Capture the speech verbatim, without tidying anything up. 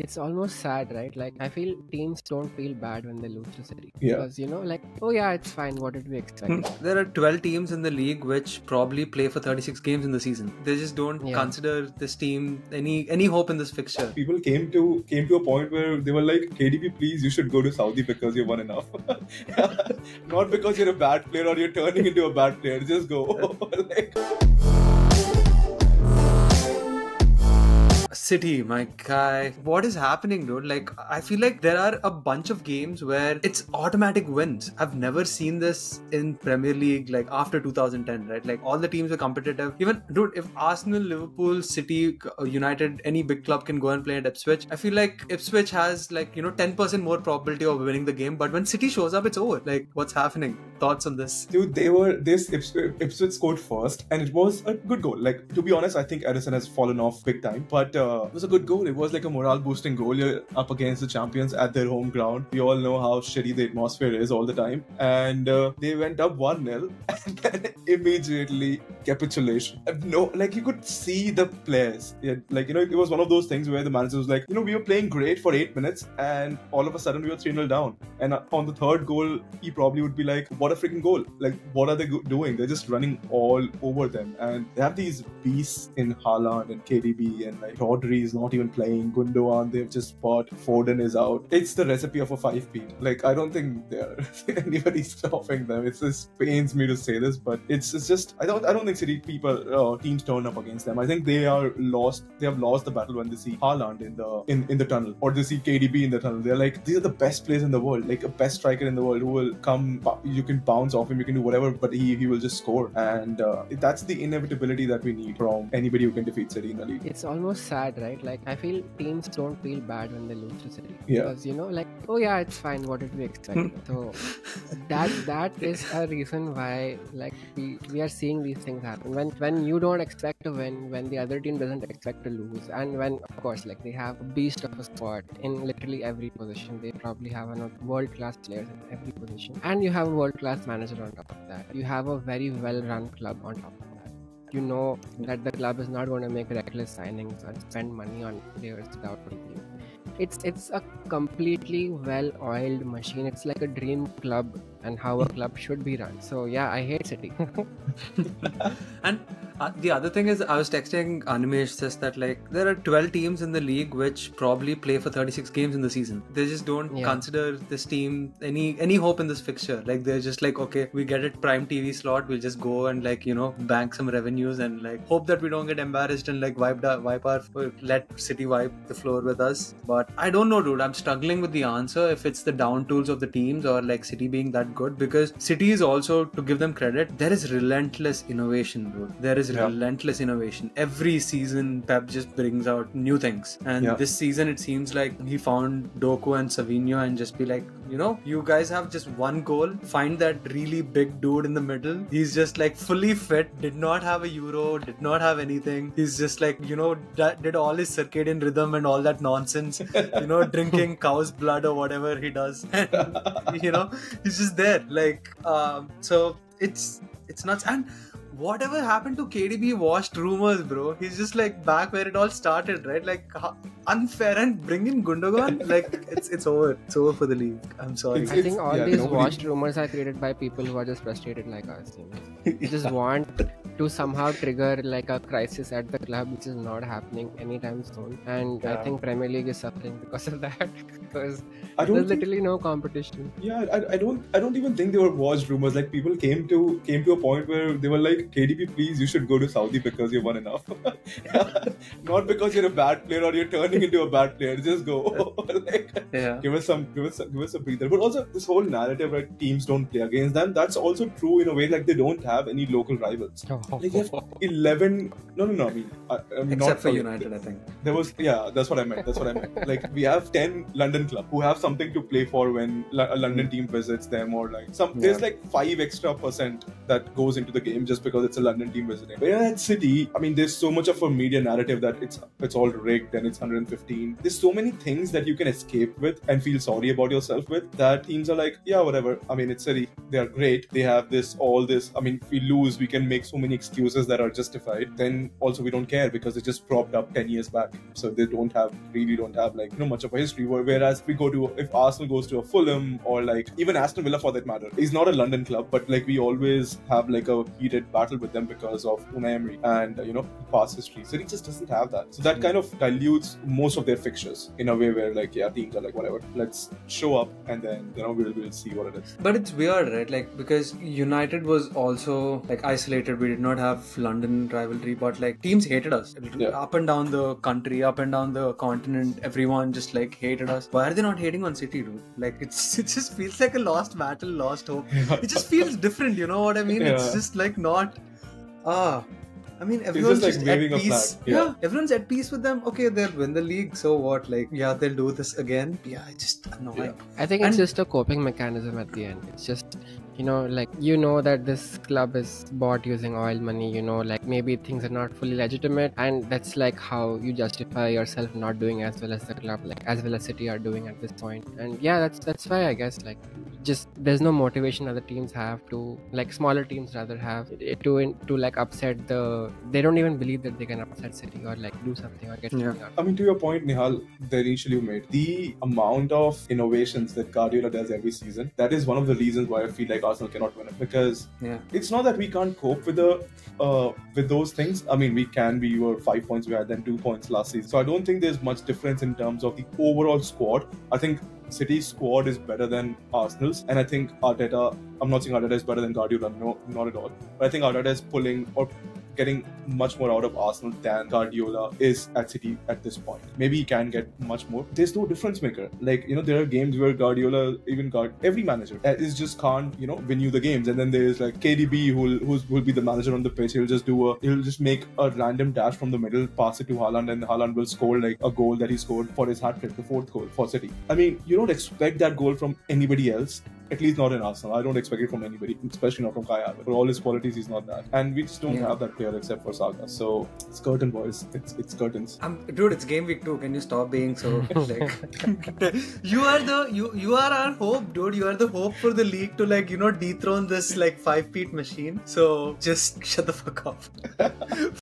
it's almost sad, right? Like, I feel teams don't feel bad when they lose to City. Yeah. Because, you know, like, oh yeah, it's fine. What did we expect? There are twelve teams in the league which probably play for thirty-six games in the season. They just don't yeah. consider this team any any hope in this fixture. People came to came to a point where they were like, K D B, please, you should go to Saudi because you've won enough. Not because you're a bad player or you're turning into a bad player. Just go. Like... City, my guy. What is happening, dude? Like, I feel like there are a bunch of games where it's automatic wins. I've never seen this in Premier League, like, after two thousand ten, right? Like, all the teams are competitive. Even, dude, if Arsenal, Liverpool, City, United, any big club can go and play at Ipswich, I feel like Ipswich has, like, you know, ten percent more probability of winning the game. But when City shows up, it's over. Like, what's happening? Thoughts on this? Dude, they were, this Ipswich, Ipswich scored first, and it was a good goal. Like, to be honest, I think Ederson has fallen off big time. But, Uh, it was a good goal. It was like a morale boosting goal. You're up against the champions at their home ground. We all know how shitty the atmosphere is all the time. And uh, they went up one nil and then immediately capitulation. No, like, you could see the players. Yeah, like, you know, it was one of those things where the manager was like, you know, we were playing great for eight minutes and all of a sudden we were three nil down. And on the third goal, he probably would be like, what a freaking goal. Like, what are they doing? They're just running all over them. And they have these beasts in Haaland and K D B and, like, Rodri is not even playing. Gundogan, they've just bought. Foden is out. It's the recipe of a five-peat. Like, I don't think there anybody's stopping them. It's, it pains me to say this, but it's, it's just I don't I don't think City people uh, teams turn up against them. I think they are lost. They have lost the battle when they see Haaland in the in, in the tunnel, or they see K D B in the tunnel. They're like, these are the best players in the world, like a best striker in the world who will come. You can bounce off him. You can do whatever, but he he will just score. And uh, that's the inevitability that we need from anybody who can defeat City in the league. It's almost sad. Right, like, I feel teams don't feel bad when they lose to City, yeah. because, you know, like, oh yeah, it's fine. What did we expect? So that that is a reason why, like, we we are seeing these things happen when when you don't expect to win, when the other team doesn't expect to lose, and when, of course, like, they have a beast of a squad in literally every position. They probably have a world-class players in every position, and you have a world-class manager on top of that. You have a very well-run club on top of that. You know that the club is not going to make reckless signings or spend money on players without review. It's it's a completely well-oiled machine. It's like a dream club and how a club should be run. So yeah, I hate City. And uh, the other thing is, I was texting Animesh, says that, like, there are twelve teams in the league which probably play for thirty-six games in the season. They just don't yeah. consider this team any any hope in this fixture. Like, they're just like, okay, we get it, prime T V slot, we'll just go and, like, you know, bank some revenues and, like, hope that we don't get embarrassed and, like, wipe da- wipe our let City wipe the floor with us. But I don't know, dude. I'm struggling with the answer if it's the down tools of the teams or, like, City being that good, because City is also, to give them credit, there is relentless innovation, dude. There is yeah. relentless innovation. Every season, Pep just brings out new things. And yeah. this season, it seems like he found Doku and Savinho and just be like, you know, you guys have just one goal. Find that really big dude in the middle. He's just, like, fully fit. Did not have a Euro. Did not have anything. He's just, like, you know, did all his circadian rhythm and all that nonsense. You know, drinking cow's blood or whatever he does. And, you know, he's just there. Like, um, so it's, it's nuts. And whatever happened to K D B washed rumors, bro. He's just, like, back where it all started, right? Like, unfair, and bring in Gundogan. Like, it's it's over. It's over for the league. I'm sorry. It's, I think all yeah, these nobody... washed rumors are created by people who are just frustrated like us. You know? yeah. Just want to somehow trigger, like, a crisis at the club, which is not happening anytime soon. And yeah. I think Premier League is suffering because of that. Because I don't there's think... literally no competition. Yeah, I, I don't I don't even think they were washed rumors. Like, people came to came to a point where they were like, K D B, please, you should go to Saudi because you've won enough. Not because you're a bad player or you're turning into a bad player. Just go. Like, yeah. give us some, give us, give us a breather. But also, this whole narrative where teams don't play against them, that's also true in a way. Like, they don't have any local rivals. Like, they have eleven. No, no, no. I mean, I, I mean, except not for United, I think. There was, yeah, that's what I meant. That's what I meant. Like, we have ten London clubs who have something to play for when a London team visits them, or, like, some. Yeah. There's like five extra percent that goes into the game just because. Because it's a London team visiting. But yeah, at City, I mean, there's so much of a media narrative that it's it's all rigged and it's one hundred fifteen. There's so many things that you can escape with and feel sorry about yourself with, that teams are like, yeah, whatever. I mean, it's City. They are great. They have this, all this. I mean, if we lose, we can make so many many excuses that are justified, then also we don't care because it just propped up ten years back. So they don't have, really don't have like, you know, much of a history. Whereas we go to, if Arsenal goes to a Fulham or like even Aston Villa for that matter, is not a London club, but like we always have like a heated battle with them because of Unai Emery and, you know, past history. City just doesn't have that. So that kind of dilutes most of their fixtures in a way where like, yeah, teams are like, whatever, let's show up and then, you know, we'll, we'll see what it is. But it's weird, right? Like, because United was also like isolated. We did not have London rivalry, but like teams hated us. Yeah. Up and down the country, up and down the continent, everyone just like hated us. Why are they not hating on City, dude? Like it's, it just feels like a lost battle, lost hope. Yeah. It just feels different, you know what I mean? Yeah. It's just like not... ah. I mean, everyone's just, just like at peace. Yeah. yeah, everyone's at peace with them. Okay, they'll win the league, so what? Like, yeah, they'll do this again. Yeah, it's just annoying. Yeah. I think it's and just a coping mechanism at the end. It's just, you know, like, you know that this club is bought using oil money, you know, like maybe things are not fully legitimate. And that's like how you justify yourself not doing as well as the club, like as well as City are doing at this point. And yeah, that's, that's why I guess, like, just there's no motivation other teams have to, like smaller teams rather have to, to like upset the, they don't even believe that they can upset City or like do something or get something yeah. out. I mean, to your point, Nihal, the initially you made, the amount of innovations that Guardiola does every season, that is one of the reasons why I feel like Arsenal cannot win it, because yeah. it's not that we can't cope with the uh, with those things. I mean, we can, we were five points behind them, two points last season. So I don't think there's much difference in terms of the overall squad. I think City's squad is better than Arsenal's, and I think Arteta, I'm not saying Arteta is better than Guardiola, no, not at all, but I think Arteta is pulling or getting much more out of Arsenal than Guardiola is at City at this point. Maybe he can get much more. There's no difference maker. Like, you know, there are games where Guardiola, even guard every manager is just can't, you know, win you the games. And then there's like K D B who'll who's, who'll be the manager on the pitch. He'll just do a, he'll just make a random dash from the middle, pass it to Haaland, and Haaland will score like a goal that he scored for his hat trick, the fourth goal for City. I mean, you don't expect that goal from anybody else. At least not in Arsenal. I don't expect it from anybody, especially not from Kai Havertz. For all his qualities, he's not that. And we just don't yeah. have that player except for Saka. So, it's curtain, boys. It's it's curtains. Um, dude, it's game week two. Can you stop being so, like... you are the... You, you are our hope, dude. You are the hope for the league to, like, you know, dethrone this, like, five-peat machine. So, just shut the fuck up.